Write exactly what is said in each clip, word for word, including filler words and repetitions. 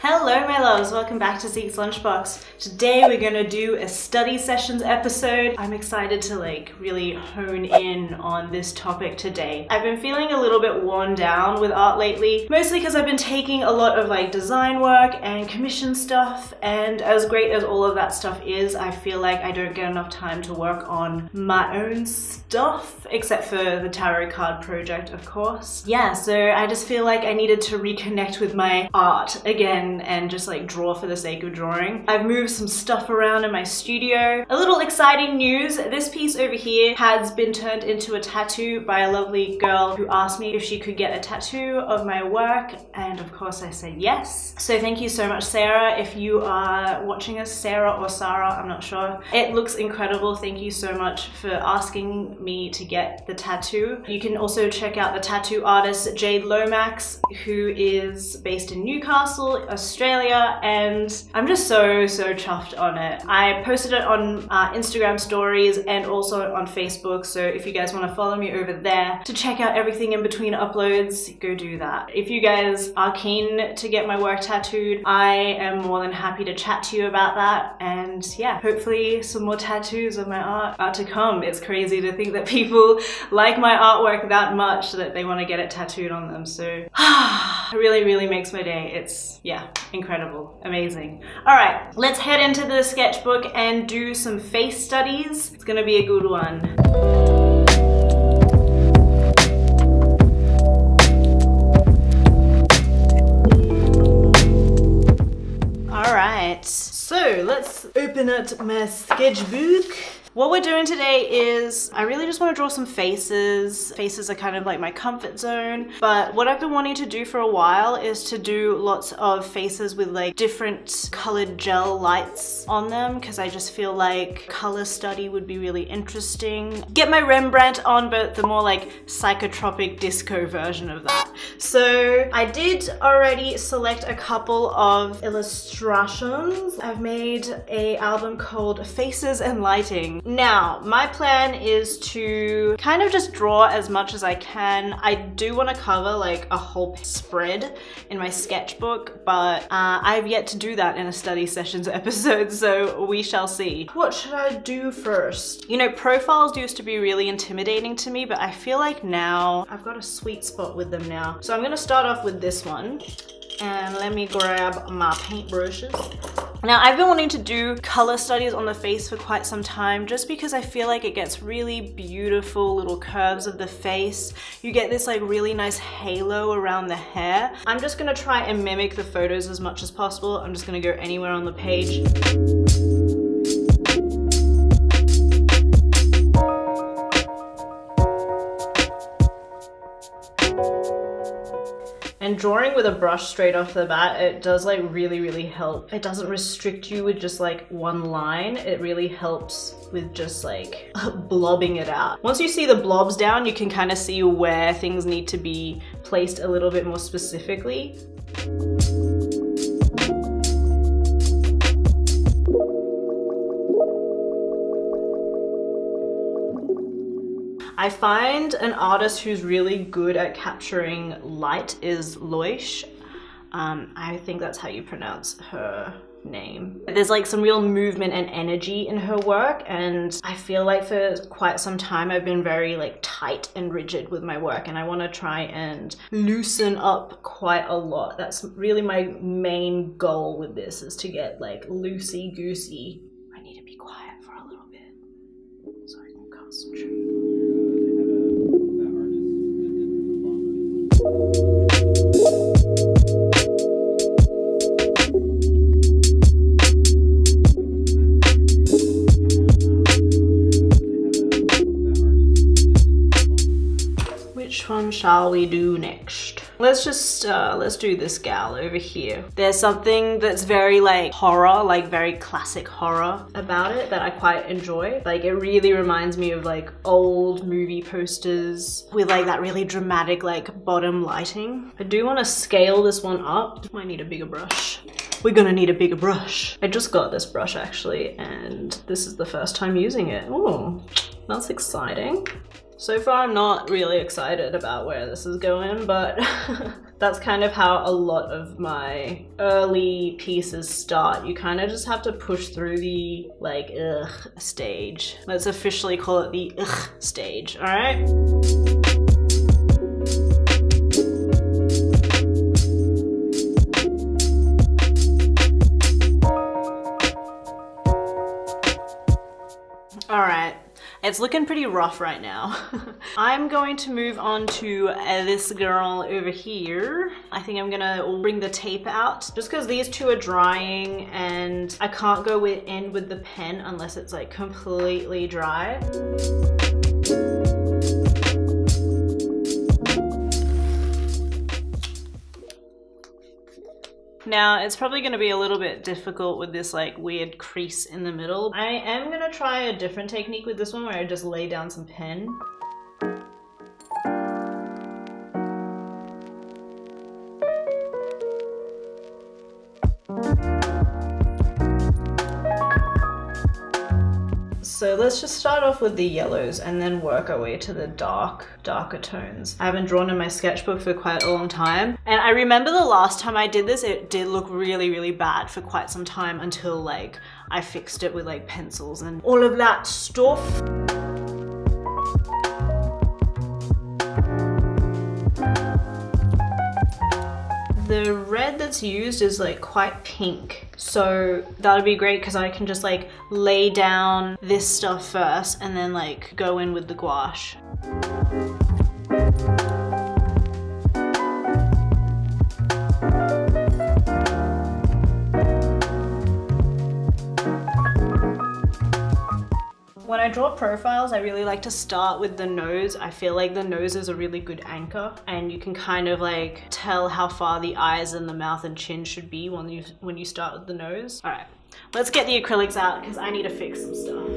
Hello my loves, welcome back to Zeke's Lunchbox. Today we're gonna do a study sessions episode. I'm excited to like really hone in on this topic today. I've been feeling a little bit worn down with art lately, mostly because I've been taking a lot of like design work and commission stuff, and as great as all of that stuff is, I feel like I don't get enough time to work on my own stuff, except for the tarot card project, of course. Yeah, so I just feel like I needed to reconnect with my art again. And just like draw for the sake of drawing. I've moved some stuff around in my studio. A little exciting news, this piece over here has been turned into a tattoo by a lovely girl who asked me if she could get a tattoo of my work, and of course I said yes. So thank you so much, Sarah. If you are watching us, Sarah or Sarah, I'm not sure. It looks incredible. Thank you so much for asking me to get the tattoo. You can also check out the tattoo artist Jade Lomax, who is based in Newcastle, Australia, and I'm just so so chuffed on it. I posted it on uh, Instagram stories and also on Facebook, so if you guys want to follow me over there to check out everything in between uploads, go do that. If you guys are keen to get my work tattooed, I am more than happy to chat to you about that, and yeah, hopefully some more tattoos of my art are to come. It's crazy to think that people like my artwork that much that they want to get it tattooed on them, so it really really makes my day. It's yeah, incredible, amazing. All right, let's head into the sketchbook and do some face studies. It's gonna be a good one. So let's open up my sketchbook. What we're doing today is, I really just want to draw some faces. Faces are kind of like my comfort zone, but what I've been wanting to do for a while is to do lots of faces with like different colored gel lights on them, because I just feel like color study would be really interesting. Get my Rembrandt on, but the more like psychotropic disco version of that. So I did already select a couple of illustrations. I've made an album called Faces and Lighting. Now, my plan is to kind of just draw as much as I can. I do want to cover like a whole spread in my sketchbook, but uh, I've yet to do that in a study sessions episode, so we shall see. What should I do first? You know, profiles used to be really intimidating to me, but I feel like now I've got a sweet spot with them now. So I'm gonna start off with this one, and let me grab my paintbrushes. Now, I've been wanting to do color studies on the face for quite some time, just because I feel like it gets really beautiful little curves of the face. You get this like really nice halo around the hair. I'm just gonna try and mimic the photos as much as possible. I'm just gonna go anywhere on the page. And drawing with a brush straight off the bat, it does like really, really help. It doesn't restrict you with just like one line. It really helps with just like blobbing it out. Once you see the blobs down, you can kind of see where things need to be placed a little bit more specifically. I find an artist who's really good at capturing light is Loish. Um, I think that's how you pronounce her name. There's like some real movement and energy in her work, and I feel like for quite some time I've been very like tight and rigid with my work, and I want to try and loosen up quite a lot. That's really my main goal with this, is to get like loosey-goosey. I need to be quiet for a little bit so I can concentrate. Which one shall we do next? Let's just, uh, let's do this gal over here. There's something that's very like horror, like very classic horror about it that I quite enjoy. Like it really reminds me of like old movie posters with like that really dramatic like bottom lighting. I do want to scale this one up. Might need a bigger brush. We're gonna need a bigger brush. I just got this brush actually, and this is the first time using it. Ooh, that's exciting. So far, I'm not really excited about where this is going, but that's kind of how a lot of my early pieces start. You kind of just have to push through the like ugh stage. Let's officially call it the ugh stage, all right? It's looking pretty rough right now. I'm going to move on to uh, this girl over here. I think I'm gonna bring the tape out just because these two are drying and I can't go with, in with the pen unless it's like completely dry. Now, it's probably gonna be a little bit difficult with this like weird crease in the middle. I am gonna try a different technique with this one where I just lay down some pen. So let's just start off with the yellows and then work our way to the dark, darker tones. I haven't drawn in my sketchbook for quite a long time. And I remember the last time I did this, it did look really, really bad for quite some time until like I fixed it with like pencils and all of that stuff. The red that's used is like quite pink. So that'll be great because I can just like lay down this stuff first and then like go in with the gouache. When I draw profiles, I really like to start with the nose. I feel like the nose is a really good anchor and you can kind of like tell how far the eyes and the mouth and chin should be when you, when you start with the nose. All right, let's get the acrylics out because I need to fix some stuff.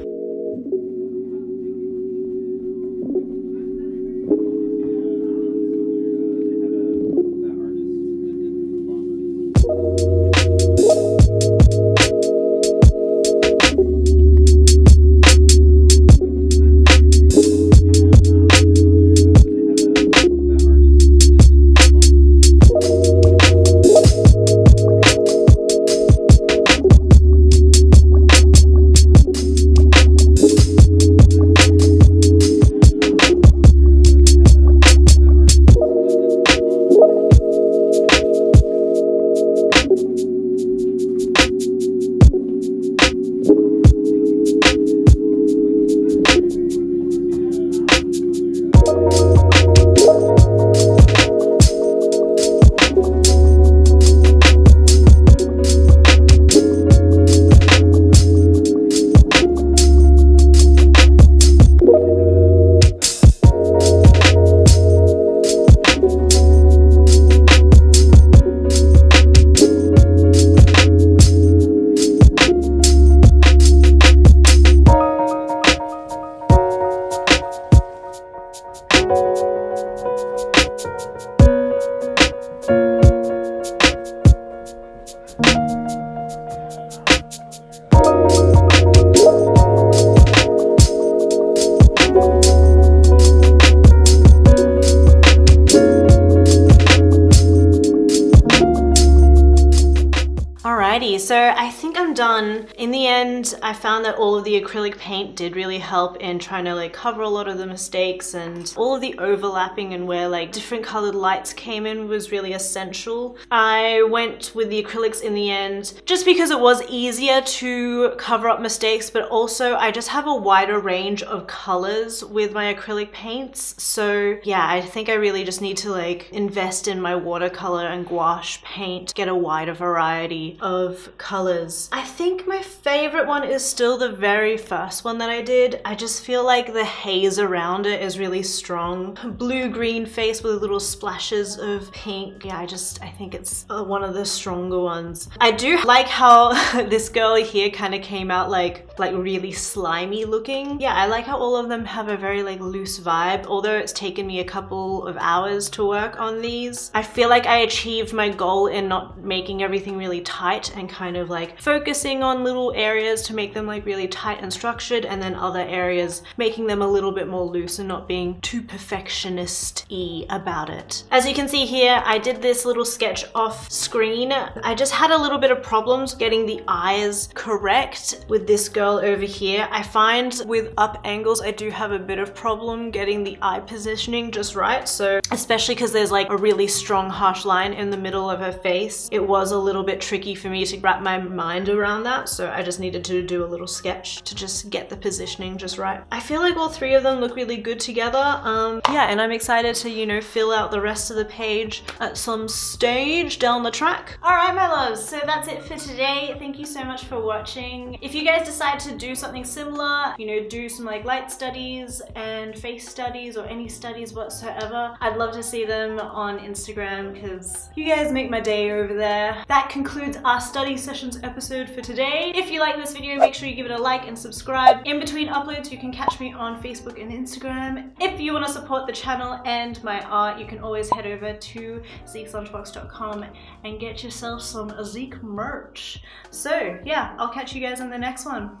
So I think I'm done. In the end, I found that all of the acrylic paint did really help in trying to like cover a lot of the mistakes, and all of the overlapping and where like different colored lights came in was really essential. I went with the acrylics in the end just because it was easier to cover up mistakes, but also I just have a wider range of colors with my acrylic paints. So yeah, I think I really just need to like invest in my watercolor and gouache paint, get a wider variety of colors. I think my favorite one is still the very first one that I did. I just feel like the haze around it is really strong. Blue-green face with little splashes of pink. Yeah, I just, I think it's one of the stronger ones. I do like how this girl here kind of came out like, like really slimy looking. Yeah, I like how all of them have a very like loose vibe, although it's taken me a couple of hours to work on these. I feel like I achieved my goal in not making everything really tight and kind of like focusing on little areas to make them like really tight and structured, and then other areas making them a little bit more loose and not being too perfectionist-y about it. As you can see here, I did this little sketch off screen. I just had a little bit of problems getting the eyes correct with this girl over here. I find with up angles, I do have a bit of problem getting the eye positioning just right. So especially because there's like a really strong harsh line in the middle of her face, it was a little bit tricky for me to wrap my mind around that. So I just needed to do a little sketch to just get the positioning just right. I feel like all three of them look really good together. Um, yeah, and I'm excited to, you know, fill out the rest of the page at some stage down the track. All right, my loves, so that's it for today. Thank you so much for watching. If you guys decide to do something similar, you know, do some like light studies and face studies or any studies whatsoever, I'd love to see them on Instagram because you guys make my day over there. That concludes our study sessions episode for today. If you like this video, make sure you give it a like and subscribe. In between uploads, you can catch me on Facebook and Instagram. If you want to support the channel and my art, you can always head over to Zeke's Lunchbox dot com and get yourself some Zeke merch. So yeah, I'll catch you guys in the next one.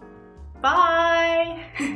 Bye!